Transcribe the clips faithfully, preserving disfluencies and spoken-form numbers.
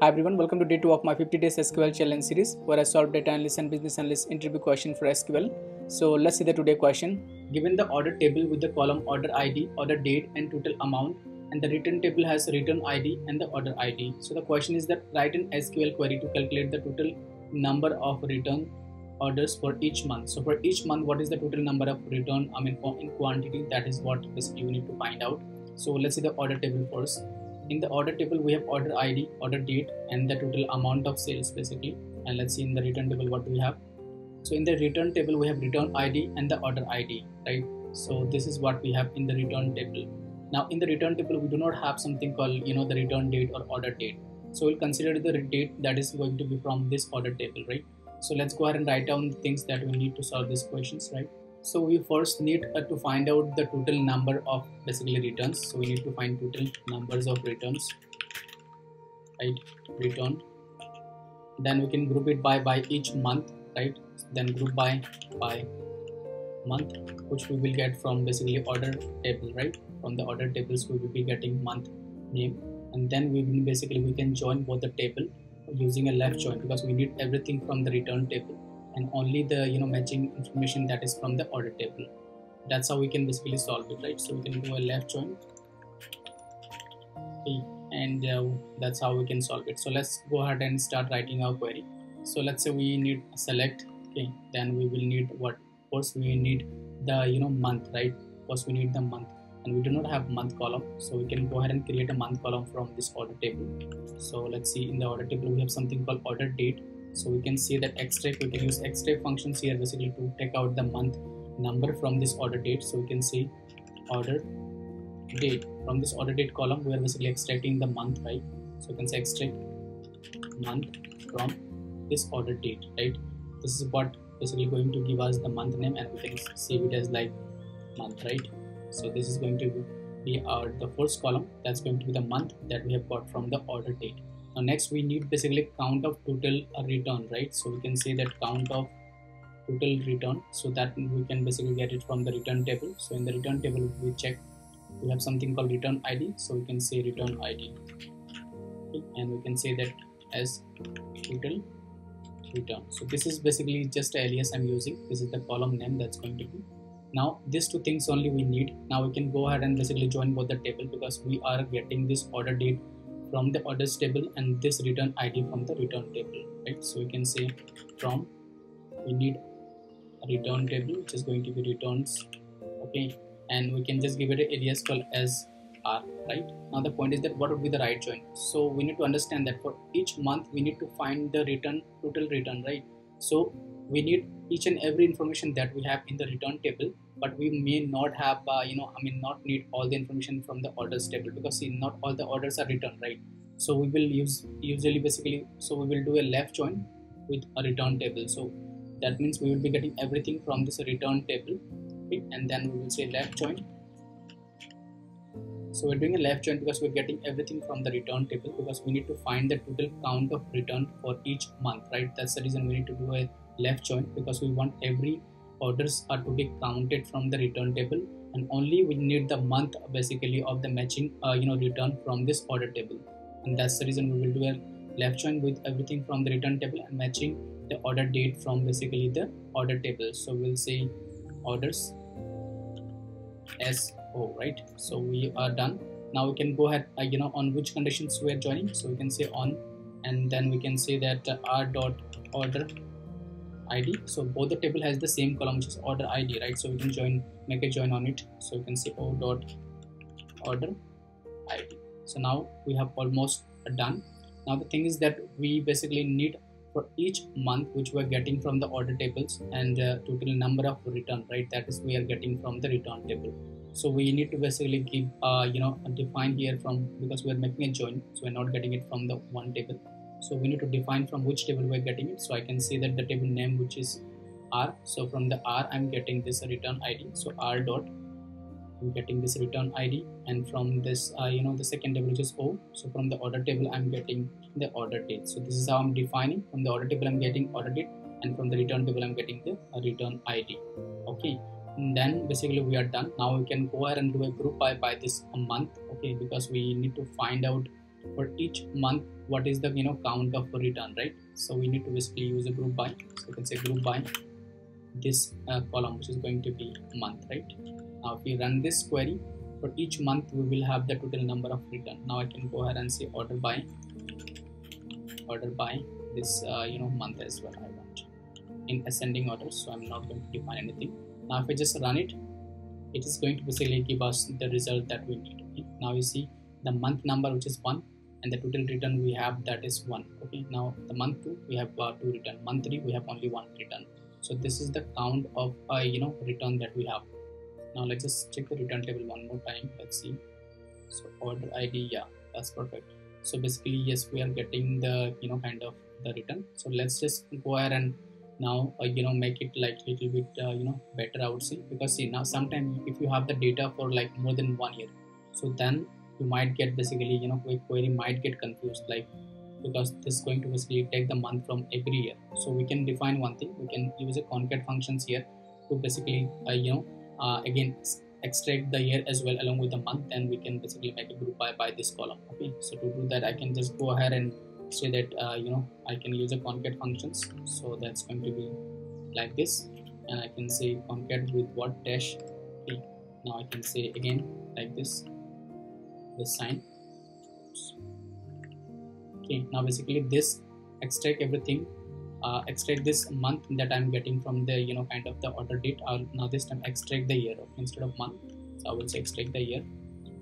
Hi everyone, welcome to day two of my fifty days S Q L challenge series where I solve data analyst and business analyst interview question for S Q L. So let's see the today question. Given the order table with the column order I D, order date and total amount, and the return table has return I D and the order I D. So the question is that write an S Q L query to calculate the total number of return orders for each month. So for each month, what is the total number of return, I mean in quantity, that is what basically you need to find out. So let's see the order table first. In the order table, we have order I D, order date, and the total amount of sales basically. And let's see in the return table what do we have. So in the return table, we have return I D and the order I D, right? So this is what we have in the return table. Now in the return table, we do not have something called, you know, the return date or order date. So we'll consider the date that is going to be from this order table, right? So let's go ahead and write down the things that we need to solve these questions, right? So we first need uh, to find out the total number of basically returns. So we need to find total numbers of returns, right? Return. Then we can group it by by each month, right? Then group by by month, which we will get from basically order table, right? From the order tables, we will be getting month name, and then we will basically we can join both the table using a left join because we need everything from the return table. And only the you know matching information that is from the order table. That's how we can basically solve it, right? So we can do a left join, okay. and uh, that's how we can solve it. So let's go ahead and start writing our query. So let's say we need select, okay. Then we will need what? First we need the you know month, right? First we need the month, and we do not have month column, so we can go ahead and create a month column from this order table. So let's see in the order table we have something called order date. So we can see that extract, we can use extract functions here basically to take out the month number from this order date. So we can say order date. From this order date column, we are basically extracting the month, right? So we can say extract month from this order date, right? This is what basically going to give us the month name, and we can save it as like month, right? So this is going to be our the first column. That's going to be the month that we have got from the order date. Now next we need basically count of total return, right? So we can say that count of total return, so that we can basically get it from the return table. So in the return table we check, we have something called return I D, so we can say return I D, okay. And we can say that as total return. So this is basically just an alias I'm using. This is the column name that's going to be. Now these two things only we need. Now we can go ahead and basically join both the table because we are getting this order date from the orders table and this return I D from the return table, right? So we can say from, we need a return table which is going to be returns, okay. And we can just give it an alias called as R, right? Now the point is that what would be the right join? So we need to understand that for each month we need to find the return, total return, right? So we need each and every information that we have in the return table, but we may not have, uh, you know, I mean, not need all the information from the orders table because see, not all the orders are returned, right? So we will use usually basically, so we will do a left join with a return table. So that means we will be getting everything from this return table, okay? And then we will say left join. So we're doing a left join because we're getting everything from the return table because we need to find the total count of return for each month, right? That's the reason we need to do a left join because we want every orders are to be counted from the return table, and only we need the month basically of the matching uh, you know return from this order table. And that's the reason we will do a left join with everything from the return table and matching the order date from basically the order table. So we'll say orders S O, right? So we are done. Now we can go ahead uh, you know on which conditions we are joining. So we can say on, and then we can say that uh, r dot order I D. So both the table has the same column, which is order I D, right? So we can join, make a join on it. So you can say O dot order I D. So now we have almost done. Now the thing is that we basically need for each month which we are getting from the order tables and uh, total number of return, right? That is we are getting from the return table. So we need to basically give uh, you know define here from, because we are making a join, so we are not getting it from the one table. So we need to define from which table we're getting it. So I can say that the table name, which is R. So from the R, I'm getting this return I D. So R dot, I'm getting this return I D. And from this, uh, you know, the second table, which is O. So from the order table, I'm getting the order date. So this is how I'm defining. From the order table, I'm getting order date. And from the return table, I'm getting the return I D. Okay. And then basically we are done. Now we can go ahead and do a group by by this month. Okay. Because we need to find out for each month what is the you know count of return, right? So we need to basically use a group by. So we can say group by this uh, column, which is going to be month, right? Now if we run this query, for each month we will have the total number of return. Now I can go ahead and say order by order by this uh, you know month as well. I want in ascending order, so I'm not going to define anything. Now if I just run it, it is going to basically give us the result that we need. Okay? Now you see the month number, which is one, and the total return we have, that is one. Okay. Now the month two we have uh, two return. Month three we have only one return. So this is the count of uh, you know return that we have. Now let's just check the return table one more time. Let's see. So order I D, yeah, that's perfect. So basically, yes, we are getting the you know kind of the return. So let's just go ahead and now uh, you know make it like a little bit uh, you know better, I would say, because see now sometimes if you have the data for like more than one year, so then you might get basically you know query might get confused, like because this is going to basically take the month from every year. So we can define one thing, we can use a concat functions here to basically uh, you know uh, again extract the year as well along with the month, and we can basically make a group by by this column. Okay, so to do that I can just go ahead and say that uh, you know I can use a concat functions, so that's going to be like this, and I can say concat with what dash three. Now I can say again like this, this sign. Oops. Okay, now basically this extract everything, uh, extract this month that I'm getting from the you know kind of the order date. I'll now this time extract the year instead of month, so I will say extract the year,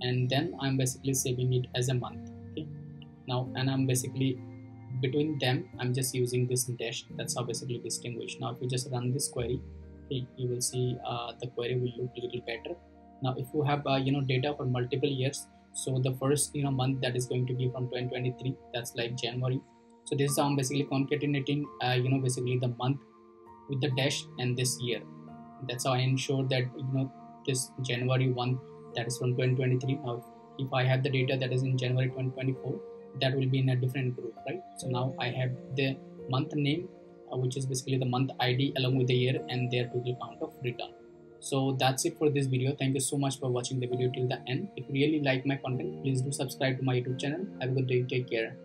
and then I'm basically saving it as a month. Okay, now and I'm basically between them I'm just using this dash. That's how basically distinguish. Now if you just run this query, okay, you will see uh, the query will look a little better. Now if you have uh, you know data for multiple years, so the first you know month that is going to be from twenty twenty-three, that's like January. So this is how I'm basically concatenating uh, you know basically the month with the dash and this year. That's how I ensure that you know this January one that is from twenty twenty-three. Now if I have the data that is in January twenty twenty-four, that will be in a different group, right? So now I have the month name, uh, which is basically the month I D along with the year and their total count of return. So that's it for this video. Thank you so much for watching the video till the end. If you really like my content, please do subscribe to my YouTube channel. Have a good day. Take care.